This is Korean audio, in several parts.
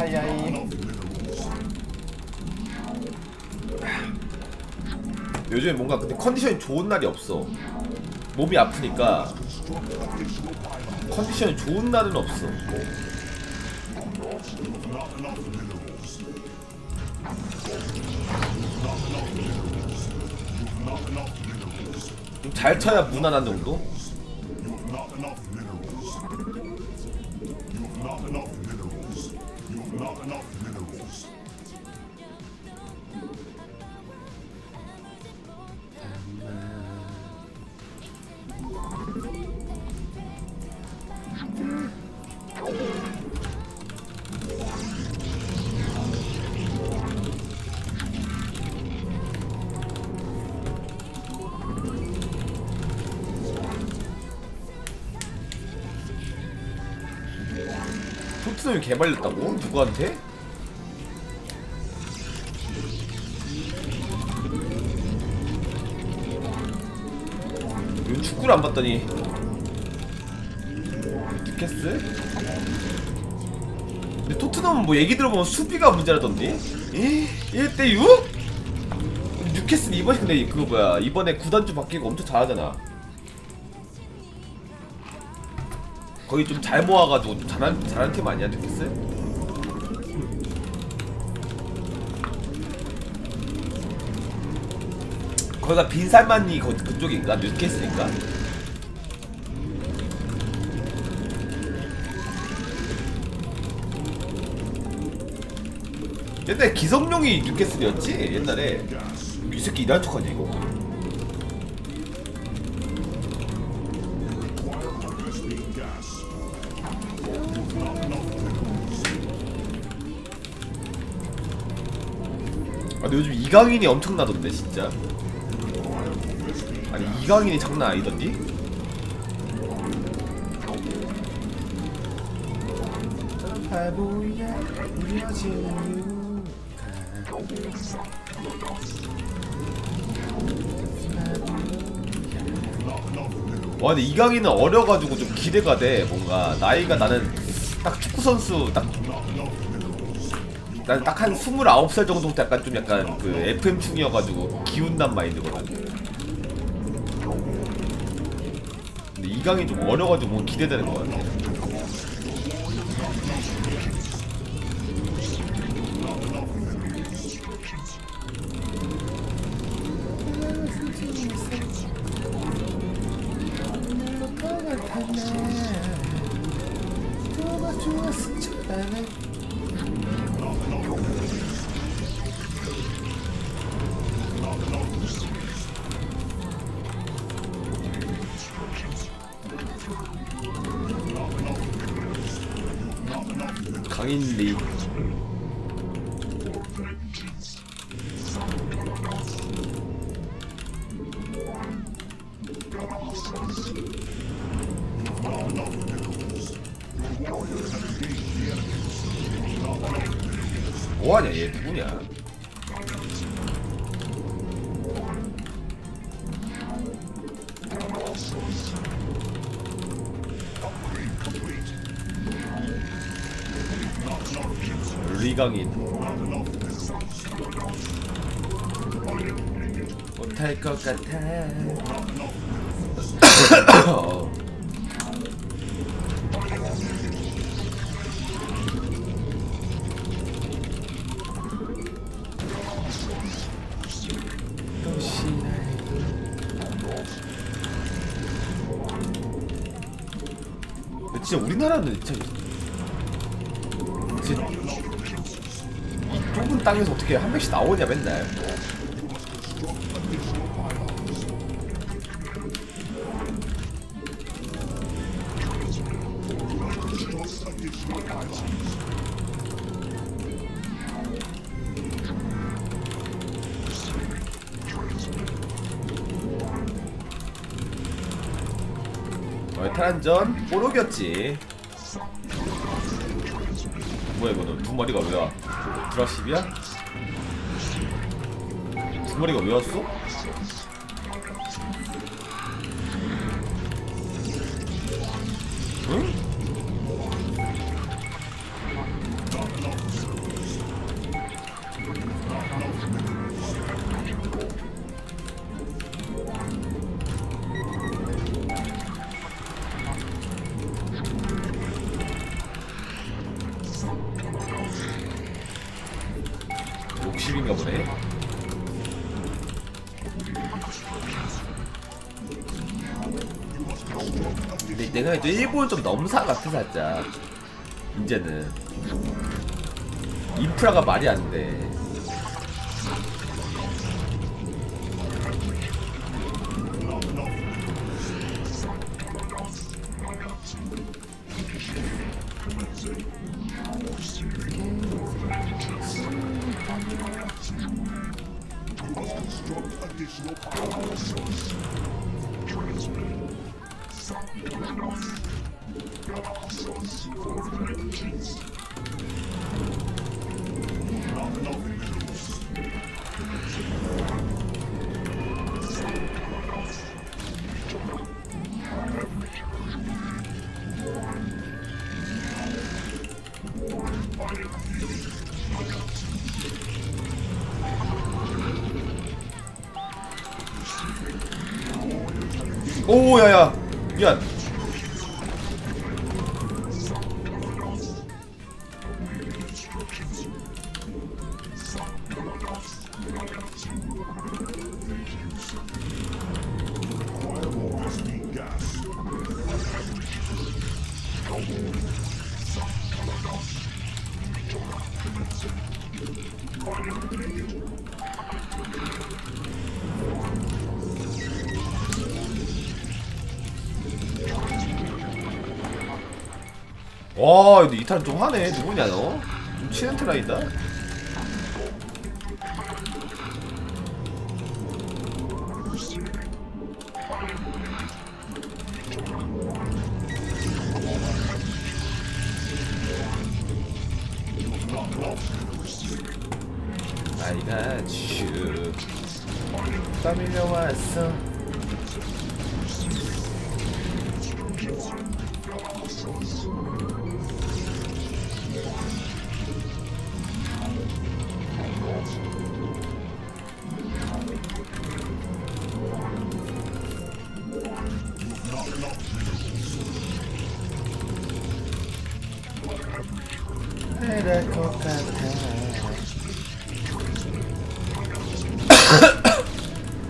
하이하이. 요즘에 뭔가 근데 컨디션이 좋은 날이 없어. 몸이 아프니까 컨디션이 좋은 날은 없어. 좀 잘 쳐야 무난한 정도? 토트넘이 개발렸다고? 누구한테? 요 축구를 안 봤더니 뉴캐슬? 근데 토트넘은 뭐 얘기 들어보면 수비가 문제라던데? 1대6? 뉴캐슬 이번에 근데 그거 뭐야 이번에 구단주 바뀌고 엄청 잘하잖아. 거의 좀 잘 모아가지고 좀 잘한 팀 아니야, 뉴캐슬? 거기가 빈살만이 그쪽인가? 뉴캐슬인가? 옛날에 기성용이 뉴캐슬이었지? 옛날에 이 새끼 이단 척하냐 이거? 근데 요즘 이강인이 엄청나던데 진짜. 아니 이강인이 장난 아니던디? 와 근데 이강인은 어려가지고 좀 기대가 돼. 뭔가 나이가 나는 딱 축구선수 딱 난 딱 한 29살 정도부터 약간 좀 약간 그 FM충이어가지고 기운난 마인드거든. 근데 이강이 좀 어려가지고 뭔가 기대되는 것 같아. 강인리 뭐하냐 얘 누구냐. 리강인 못할 것 같아. 진짜 우리나라는 진짜 이 좁은 땅에서 어떻게 한 명씩 나오냐 맨날. 탈환전 뽀록이었지. 뭐야 이거 두 머리가 왜 와? 드라십이야? 두 머리가 왜 왔어? 응? 근데 내가 이제 일본 좀 넘사 같아 살짝. 이제는 인프라가 말이 안 돼. 오 야야 미안. 와 근데 이탈은 좀 하네. 누구냐 너? 좀 치는 트라이다. 아이가 쭉 떠밀려 왔어.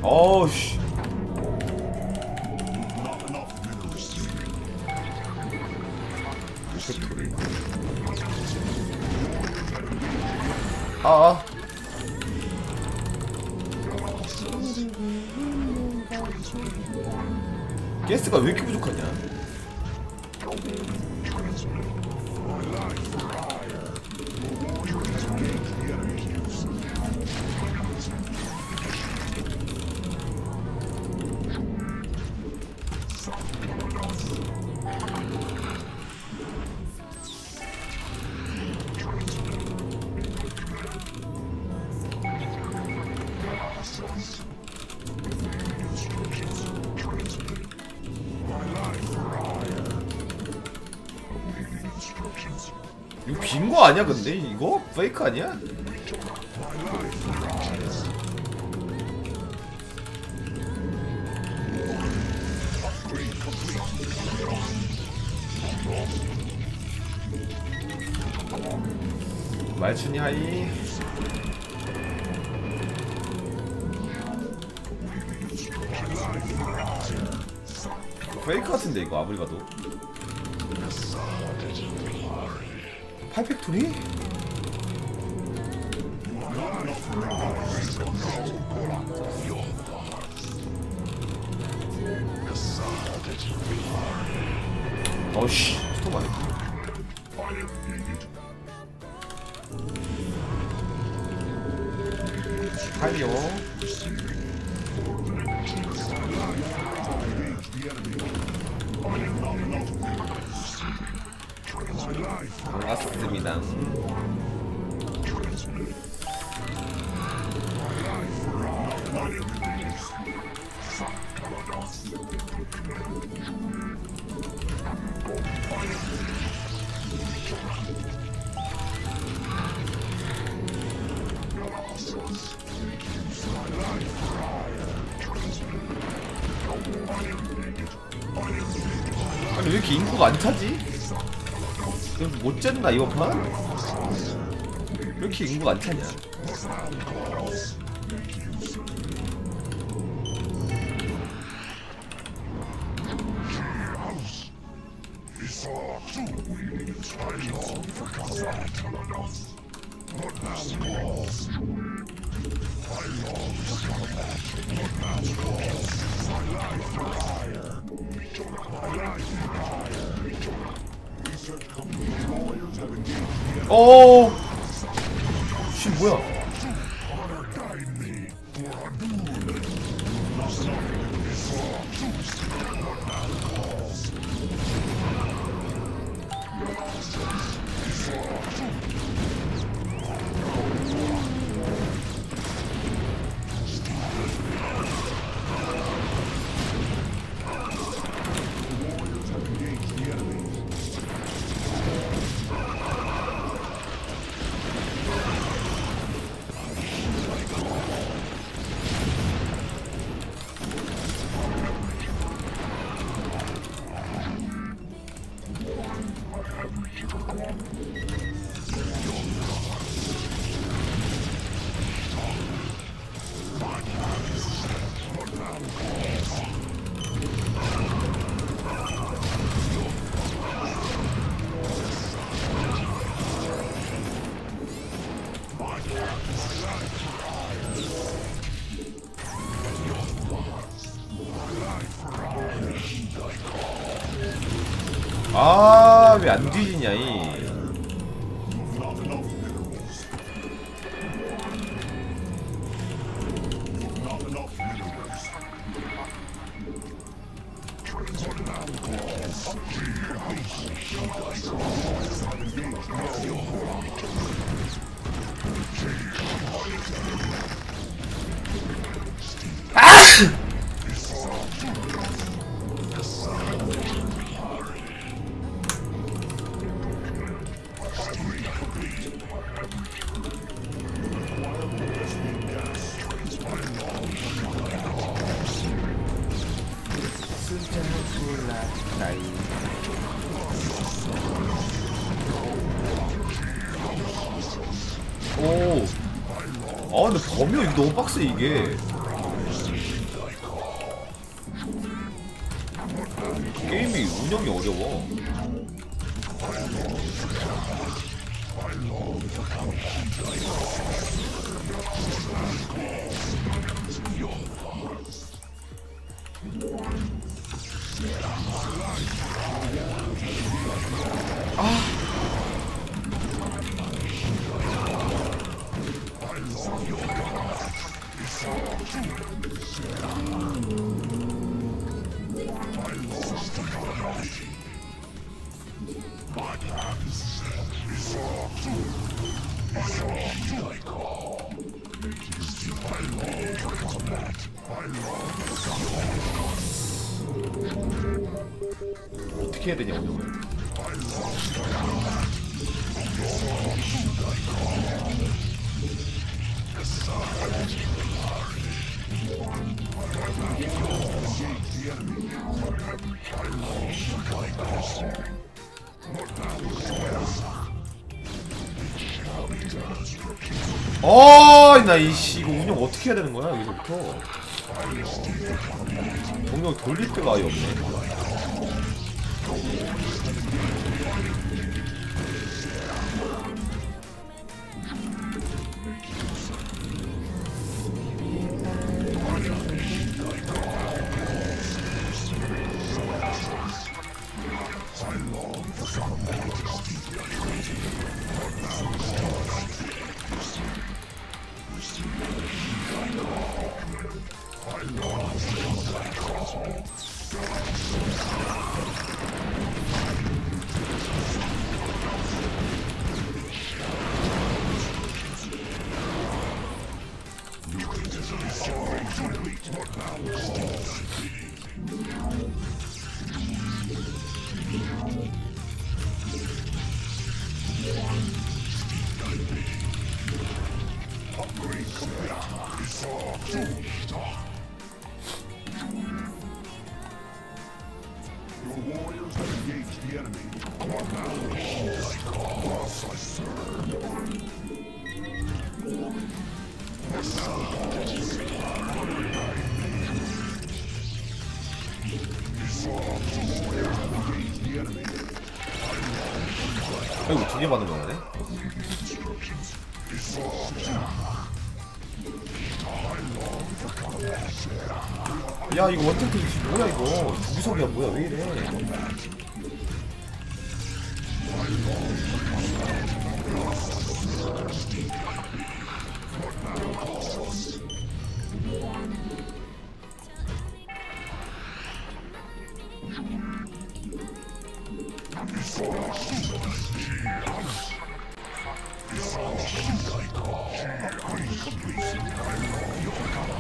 어우씨. 아. 게스가 왜 이렇게 부족하냐? 이거 빈거 아니야 근데? 이거? 페이크 아니야? 말춘이 하이. 페이크 같은데 이거 아무리 봐도. 팔팩토리? 어이씨 스톱 안해. 하이요. 반갑습니다. 아니 왜 이렇게 인구가 안 차지? 못 잤나 이번 판? 왜 이렇게 인구가 안 차냐? I long for combat. What mass calls? I long for combat. What mass calls? My life for hire. My life for hire. Research companies and lawyers have engaged me. Oh! She will. Honor guide me for a boon. Nothing is wrong. What mass calls? 아, 왜 안 뒤지냐, 이. 오. 아, 근데 범위 이거 너무 빡세, 이게. 게임이 운영이 어려워. 아. 어떻게 해야 되냐, 오늘. 어, 나 이씨 이거 운영 어떻게 해야 되는 거야 여기서부터. 동력 돌릴 때가 아예 없네. 이거 두 개 받은 거야, 돼? 야, 이거 원탭 페이지 뭐야, 이거? 무석이야, 뭐야, 왜 이래?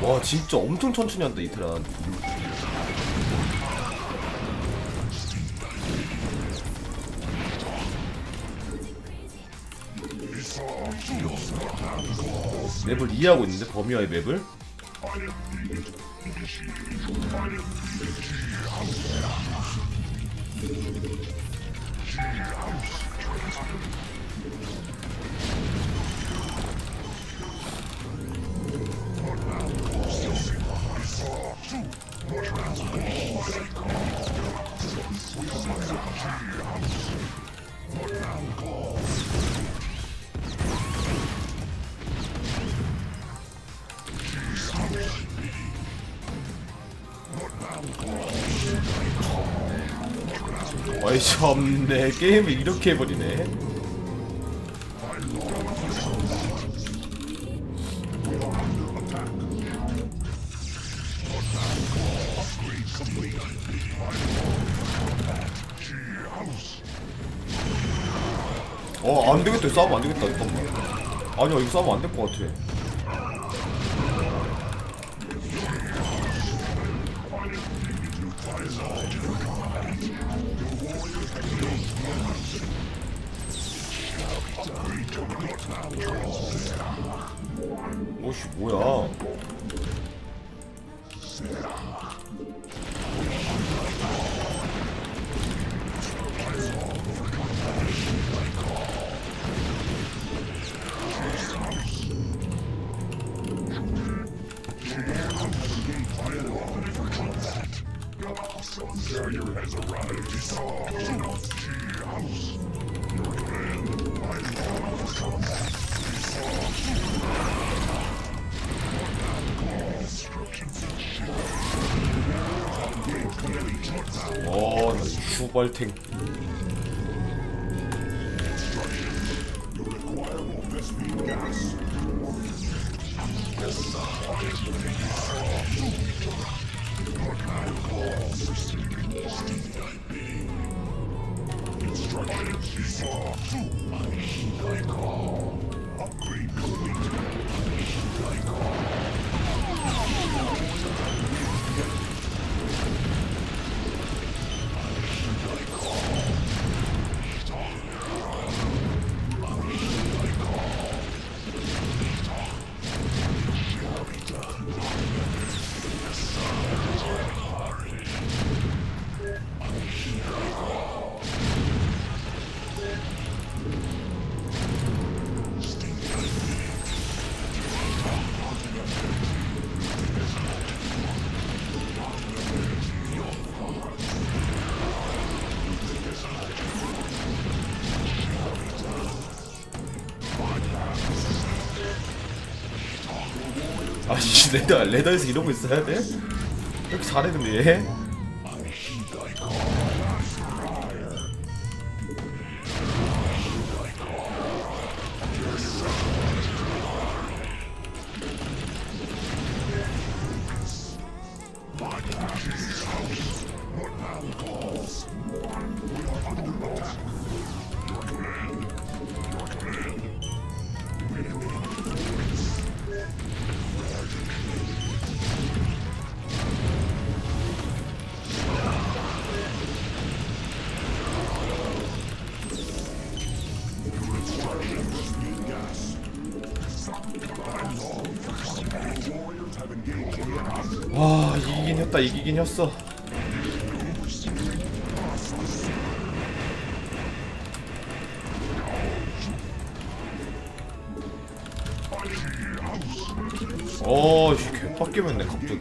와 진짜 엄청 천천히 한다 이태란. 맵을 이해하고 있는데 범위와의 맵을? 어이씨 없네. 게임을 이렇게 해버리네. 어 안되겠다. 싸우면 안되겠다. 잠깐만. 아니야 이거 싸우면 안될 것 같아. 오씨 뭐야? 어, 나 슈벌탱. 아씨 레더에서 이러고 있어야 돼? 이렇게 잘해 근데 얘? 와 이기긴 했다. 이기긴 했어. 어 개빡겜했네 갑자기.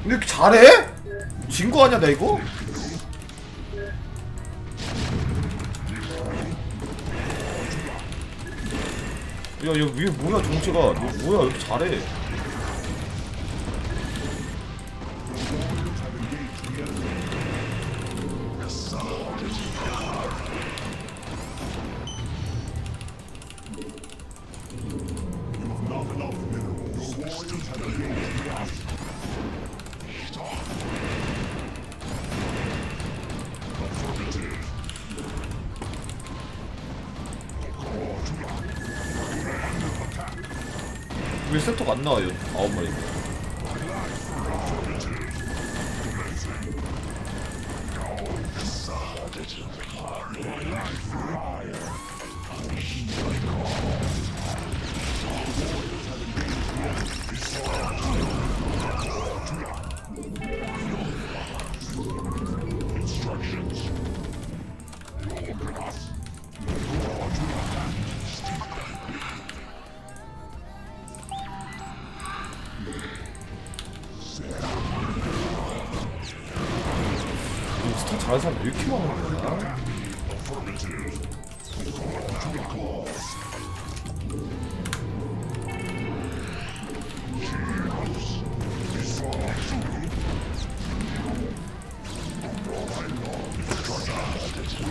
근데 이렇게 잘해? 진 거 아니야 나 이거? 야, 얘 위에 뭐야 정체가? 얘 뭐야 이렇게 잘해? 왜 세토가 안 나와요? 아우 말이야. 스타 잘하는 사람 왜 이렇게 많은 거야?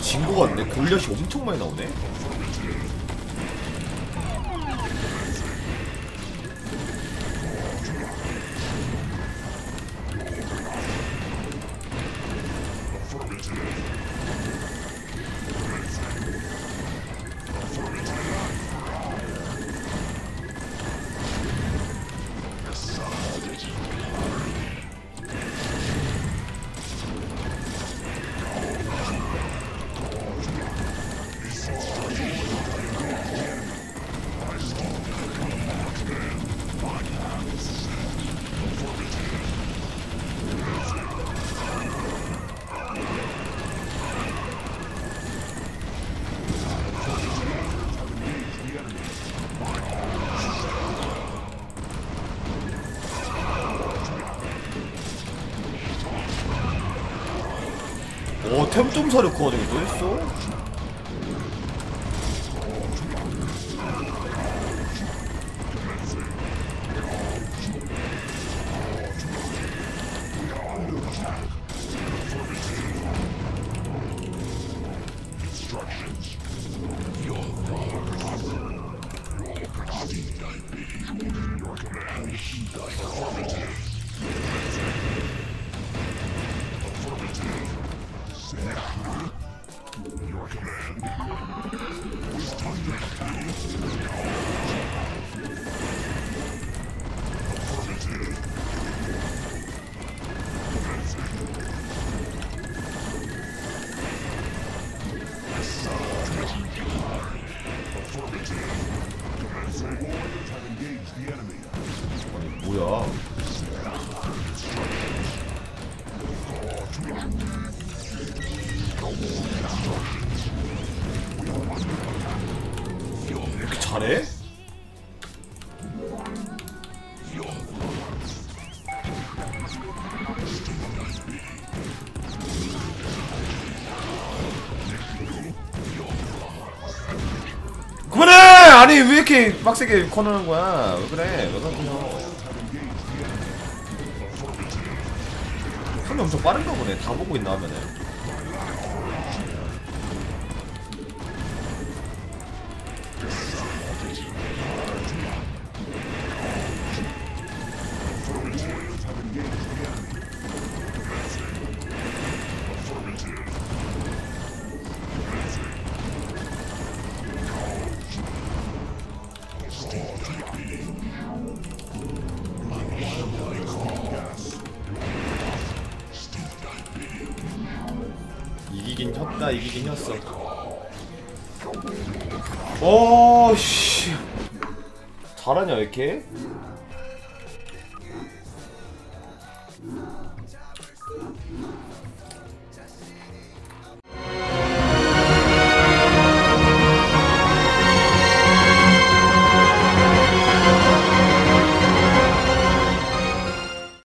진 거 같네. 골리앗이 엄청 많이 나오네. 어, 템 좀 사려고 하더니 또 했어? Your command was thunder. Affirmative. Affirmative. The warriors have engaged the enemy. 뭐야? 왜 이렇게 잘해? 그만해! 아니 왜 이렇게 빡세게 코너하는 거야? 왜 그래? 왜 그러냐? 손이 엄청 빠른가 보네. 다 보고 있나 하면은. 나 이기긴 했어. 오씨 잘하냐 이렇게?